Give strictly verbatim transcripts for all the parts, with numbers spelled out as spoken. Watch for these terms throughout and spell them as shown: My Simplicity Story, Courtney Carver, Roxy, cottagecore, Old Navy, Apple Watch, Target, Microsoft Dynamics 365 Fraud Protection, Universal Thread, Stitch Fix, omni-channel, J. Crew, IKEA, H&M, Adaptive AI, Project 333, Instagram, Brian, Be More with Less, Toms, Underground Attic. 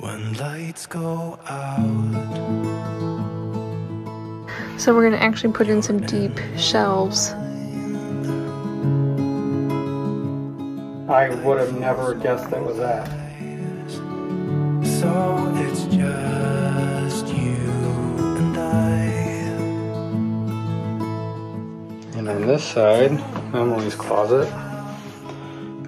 when lights go out. So we're gonna actually put in some deep shelves. I would have never guessed that was that. So it's just you and I. And on this side, Emily's closet.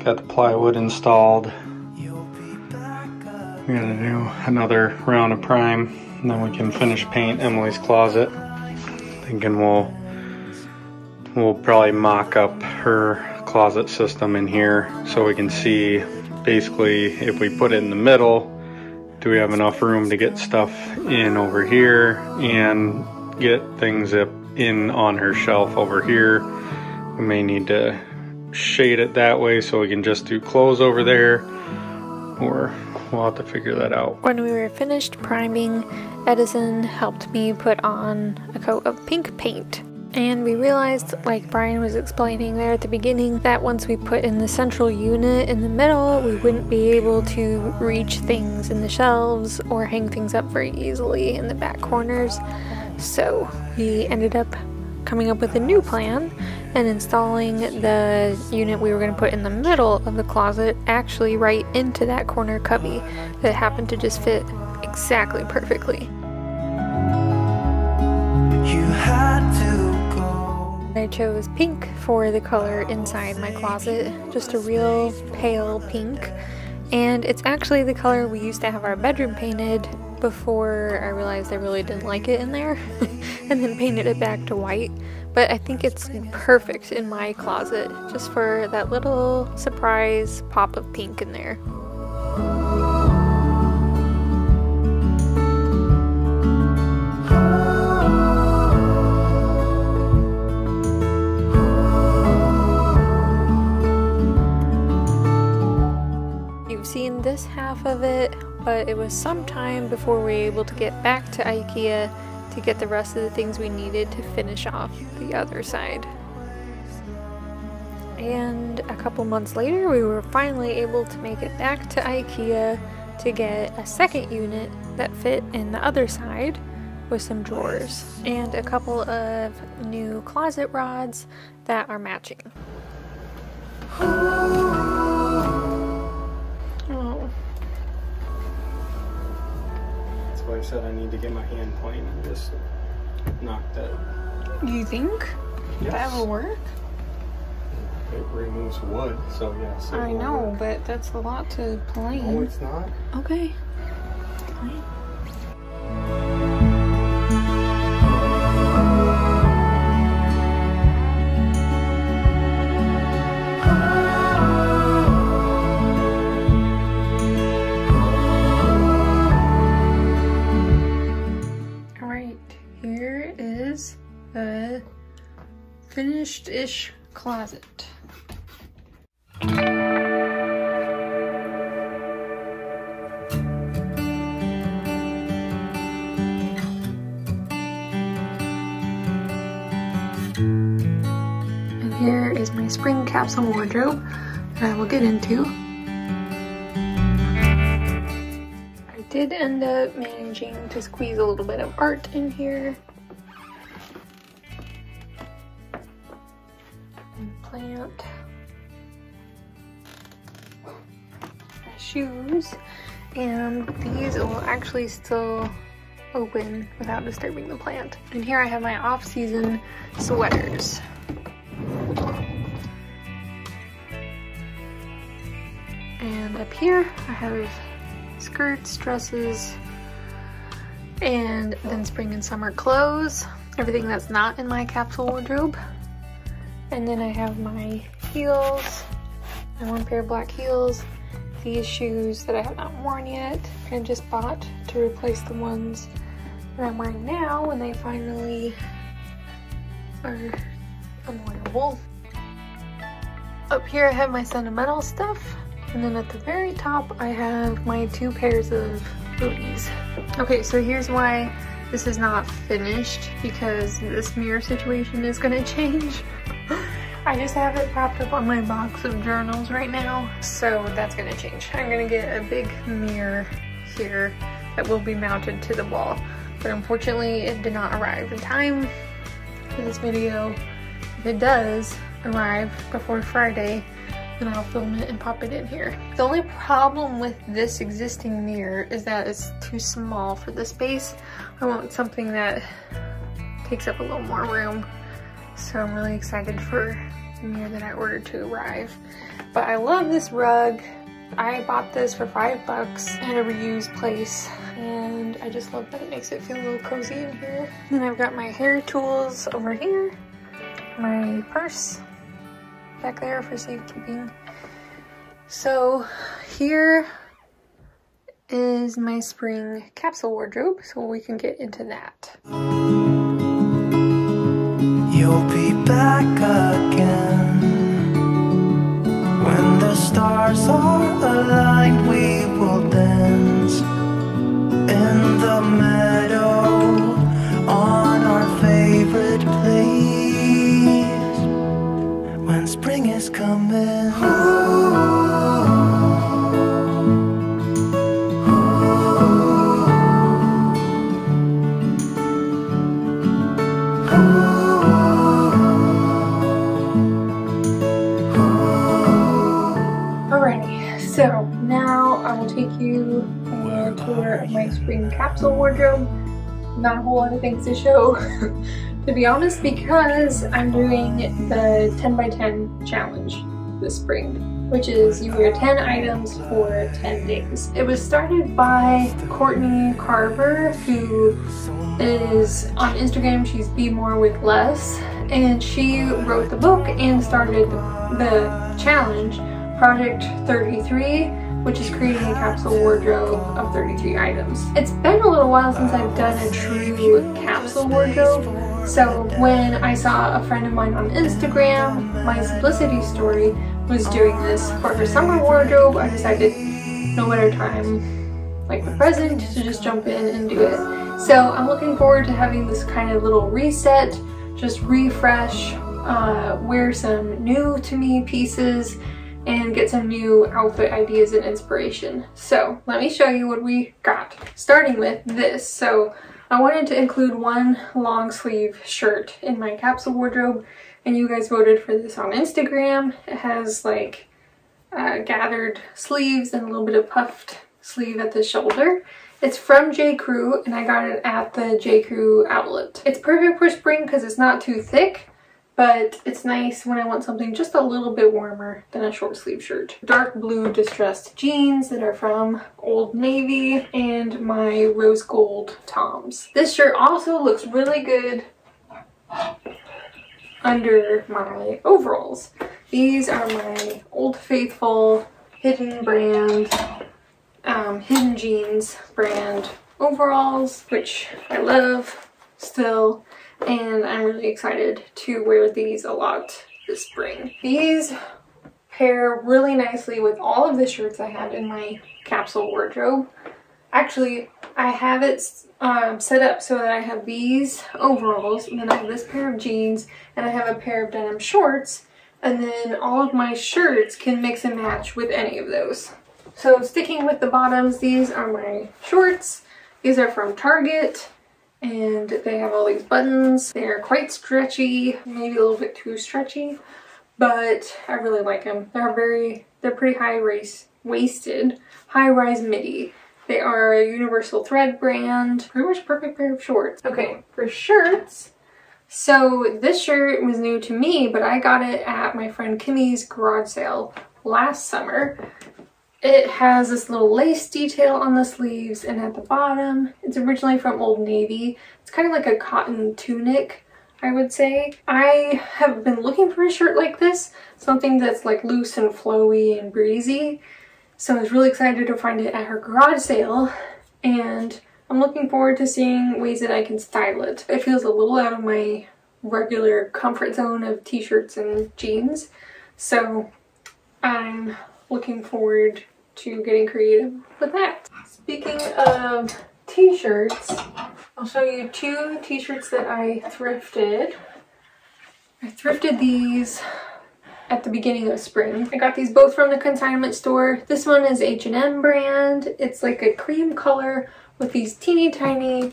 Got the plywood installed. We're gonna do another round of prime, and then we can finish paint Emily's closet. Thinking we'll we'll probably mock up her closet system in here, so we can see basically if we put it in the middle, do we have enough room to get stuff in over here and get things up in on her shelf over here. We may need to shade it that way so we can just do clothes over there, or we'll have to figure that out. When we were finished priming, Edison helped me put on a coat of pink paint, and we realized, like Brian was explaining there at the beginning, that once we put in the central unit in the middle, we wouldn't be able to reach things in the shelves or hang things up very easily in the back corners. So we ended up coming up with a new plan and installing the unit we were going to put in the middle of the closet actually right into that corner cubby that happened to just fit exactly perfectly. You had to go. I chose pink for the color inside my closet, just a real pale pink, and it's actually the color we used to have our bedroom painted before I realized I really didn't like it in there and then painted it back to white. But I think it's perfect in my closet just for that little surprise pop of pink in there. You've seen this half of it, but it was some time before we were able to get back to IKEA to get the rest of the things we needed to finish off the other side. And a couple months later, we were finally able to make it back to IKEA to get a second unit that fit in the other side with some drawers and a couple of new closet rods that are matching. I said I need to get my hand plane and just knock that. You think? Yes. That will work? It removes wood, so yes. I know, work. But that's a lot to plane. No, it's not. Okay. Plane. Finished-ish closet. And here is my spring capsule wardrobe that I will get into. I did end up managing to squeeze a little bit of art in here. Plant, my shoes, and these will actually still open without disturbing the plant. And here I have my off-season sweaters. And up here I have skirts, dresses, and then spring and summer clothes. Everything that's not in my capsule wardrobe. And then I have my heels, my one pair of black heels, these shoes that I have not worn yet and just bought to replace the ones that I'm wearing now when they finally are unwearable. Up here I have my sentimental stuff, and then at the very top I have my two pairs of booties. Okay, so here's why this is not finished, because this mirror situation is gonna change. I just have it propped up on my box of journals right now, so that's gonna change. I'm gonna get a big mirror here that will be mounted to the wall. But unfortunately, it did not arrive in time for this video. If it does arrive before Friday, then I'll film it and pop it in here. The only problem with this existing mirror is that it's too small for the space. I want something that takes up a little more room. So I'm really excited for the mirror that I ordered to arrive. But I love this rug. I bought this for five bucks at a reuse place, and I just love that it makes it feel a little cozy in here. Then I've got my hair tools over here, my purse back there for safekeeping. So here is my spring capsule wardrobe, so we can get into that. You'll be back again. When the stars are aligned, we will dance in the meadow on our favorite place. When spring is coming. Ooh. So now I will take you on a tour of my spring capsule wardrobe. Not a whole lot of things to show, to be honest, because I'm doing the ten by ten challenge this spring, which is you wear ten items for ten days. It was started by Courtney Carver, who is on Instagram. She's Be More with Less, and she wrote the book and started the challenge. Project thirty-three, which is creating a capsule wardrobe of thirty-three items. It's been a little while since I've done a true capsule wardrobe, so when I saw a friend of mine on Instagram, My Simplicity Story, was doing this for her summer wardrobe, I decided no better time like the present to just jump in and do it. So I'm looking forward to having this kind of little reset, just refresh, uh, wear some new to me pieces, and get some new outfit ideas and inspiration. So let me show you what we got, starting with this. So I wanted to include one long sleeve shirt in my capsule wardrobe, and you guys voted for this on Instagram. It has like uh, gathered sleeves and a little bit of puffed sleeve at the shoulder. It's from J. Crew, and I got it at the J. Crew outlet. It's perfect for spring because it's not too thick, but it's nice when I want something just a little bit warmer than a short sleeve shirt. Dark blue distressed jeans that are from Old Navy, and my rose gold Toms. This shirt also looks really good under my overalls. These are my Old Faithful Hidden Brand, um, Hidden Jeans brand overalls, which I love still. And I'm really excited to wear these a lot this spring. These pair really nicely with all of the shirts I had in my capsule wardrobe. Actually, I have it um, set up so that I have these overalls, and then I have this pair of jeans, and I have a pair of denim shorts, and then all of my shirts can mix and match with any of those. So sticking with the bottoms, these are my shorts. These are from Target, and they have all these buttons. They are quite stretchy, maybe a little bit too stretchy, but I really like them. They're very, they're pretty high-waisted, high-rise midi. They are a Universal Thread brand. Pretty much perfect pair of shorts. Okay, for shirts, so this shirt was new to me, but I got it at my friend Kimmy's garage sale last summer. It has this little lace detail on the sleeves and at the bottom. It's originally from Old Navy. It's kind of like a cotton tunic, I would say. I have been looking for a shirt like this, something that's like loose and flowy and breezy. So I was really excited to find it at her garage sale, and I'm looking forward to seeing ways that I can style it. It feels a little out of my regular comfort zone of t-shirts and jeans, so I'm looking forward to getting creative with that. Speaking of t-shirts, I'll show you two t-shirts that I thrifted. I thrifted these at the beginning of spring. I got these both from the consignment store. This one is H and M brand. It's like a cream color with these teeny tiny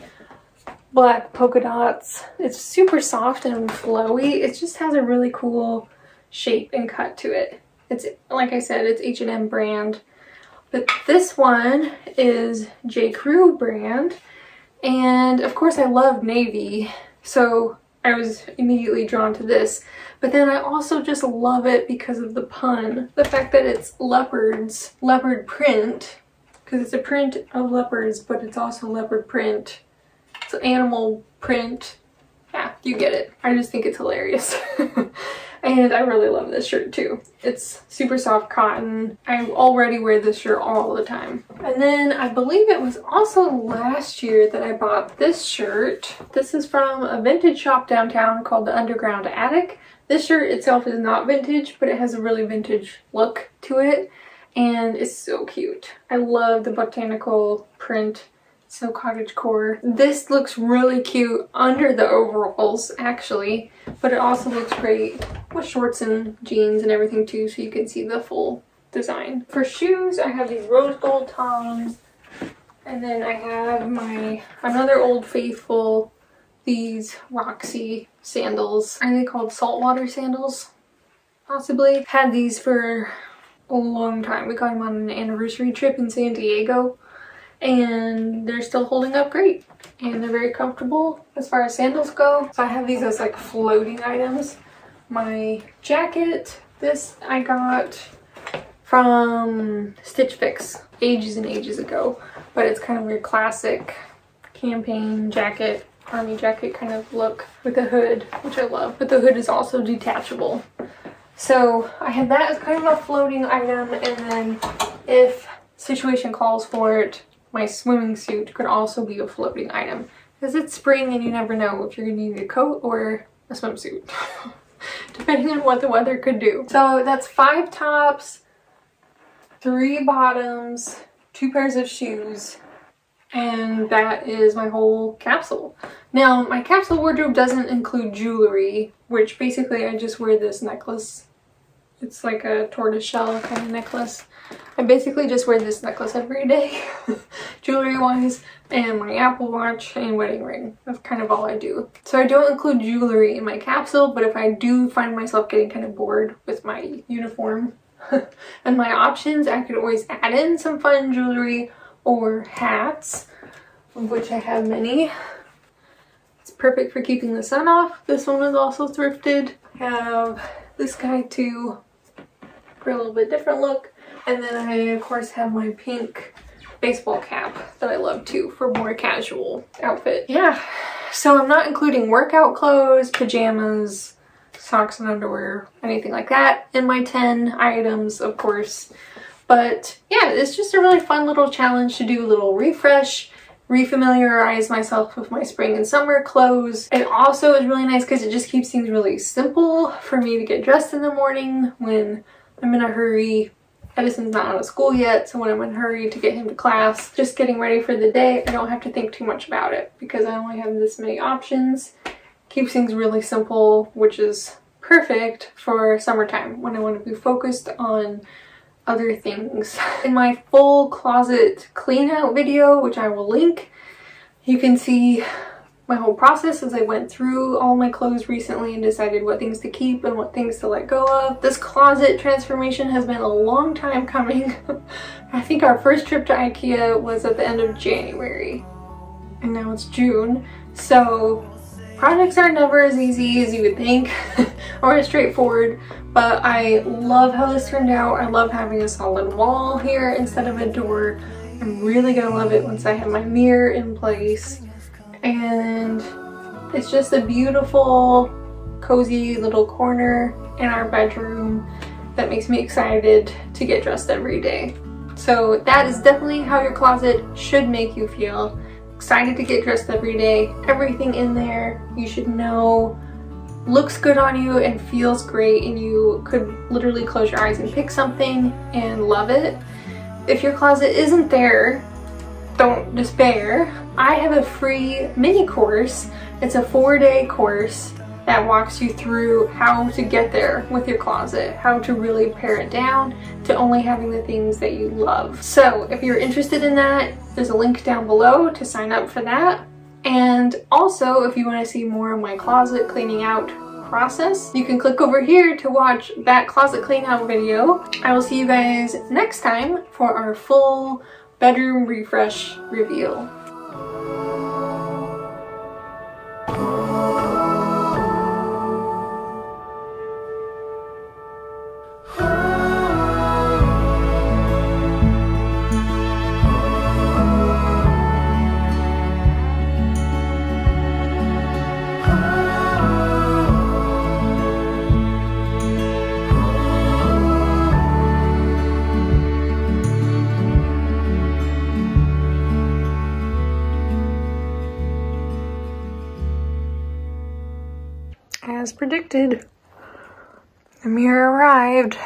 black polka dots. It's super soft and flowy. It just has a really cool shape and cut to it. It's, like I said, it's H and M brand. But this one is J. Crew brand. And of course I love navy, so I was immediately drawn to this. But then I also just love it because of the pun. The fact that it's leopards, leopard print, because it's a print of leopards, but it's also leopard print. It's an animal print. Yeah, you get it. I just think it's hilarious. And I really love this shirt too. It's super soft cotton. I already wear this shirt all the time. And then I believe it was also last year that I bought this shirt. This is from a vintage shop downtown called the Underground Attic. This shirt itself is not vintage, but it has a really vintage look to it. And it's so cute. I love the botanical print. So cottagecore. This looks really cute under the overalls actually, but it also looks great with shorts and jeans and everything too, so you can see the full design. For shoes, I have these rose gold Toms, and then I have my another old faithful, these Roxy sandals. Are they called saltwater sandals? Possibly. Had these for a long time. We got them on an anniversary trip in San Diego. And they're still holding up great, and they're very comfortable as far as sandals go. So I have these as like floating items. My jacket, this I got from Stitch Fix ages and ages ago, but it's kind of your classic campaign jacket, army jacket kind of look with a hood, which I love, but the hood is also detachable. So I had that as kind of a floating item, and then if situation calls for it, my swimming suit could also be a floating item, because it's spring and you never know if you're gonna need a coat or a swimsuit depending on what the weather could do. So that's five tops, three bottoms, two pairs of shoes, and that is my whole capsule. Now my capsule wardrobe doesn't include jewelry, which basically I just wear this necklace. It's like a tortoiseshell kind of necklace. I basically just wear this necklace every day, jewelry-wise, and my Apple Watch and wedding ring. That's kind of all I do. So I don't include jewelry in my capsule, but if I do find myself getting kind of bored with my uniform and my options, I could always add in some fun jewelry or hats, of which I have many. It's perfect for keeping the sun off. This one was also thrifted. I have this guy too for a little bit different look. And then I, of course, have my pink baseball cap that I love, too, for more casual outfit. Yeah, so I'm not including workout clothes, pajamas, socks and underwear, anything like that in my ten items, of course. But, yeah, it's just a really fun little challenge to do a little refresh, refamiliarize myself with my spring and summer clothes. It also is really nice because it just keeps things really simple for me to get dressed in the morning when I'm in a hurry. Edison's not out of school yet, so when I'm in a hurry to get him to class, just getting ready for the day, I don't have to think too much about it because I only have this many options. Keeps things really simple, which is perfect for summertime when I want to be focused on other things. In my full closet clean out video, which I will link, you can see my whole process as I went through all my clothes recently and decided what things to keep and what things to let go of. This closet transformation has been a long time coming. I think our first trip to IKEA was at the end of January, and now it's June. So projects are never as easy as you would think or as straightforward, but I love how this turned out. I love having a solid wall here instead of a door. I'm really gonna love it once I have my mirror in place. And it's just a beautiful, cozy little corner in our bedroom that makes me excited to get dressed every day. So that is definitely how your closet should make you feel. Excited to get dressed every day. Everything in there, you should know, looks good on you and feels great, and you could literally close your eyes and pick something and love it. If your closet isn't there, don't despair. I have a free mini course. It's a four-day course that walks you through how to get there with your closet, how to really pare it down to only having the things that you love. So if you're interested in that, there's a link down below to sign up for that. And also, if you want to see more of my closet cleaning out process, you can click over here to watch that closet clean out video. I will see you guys next time for our full bedroom refresh reveal. As predicted, the mirror arrived.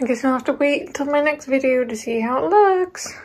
I guess I'll have to wait till my next video to see how it looks.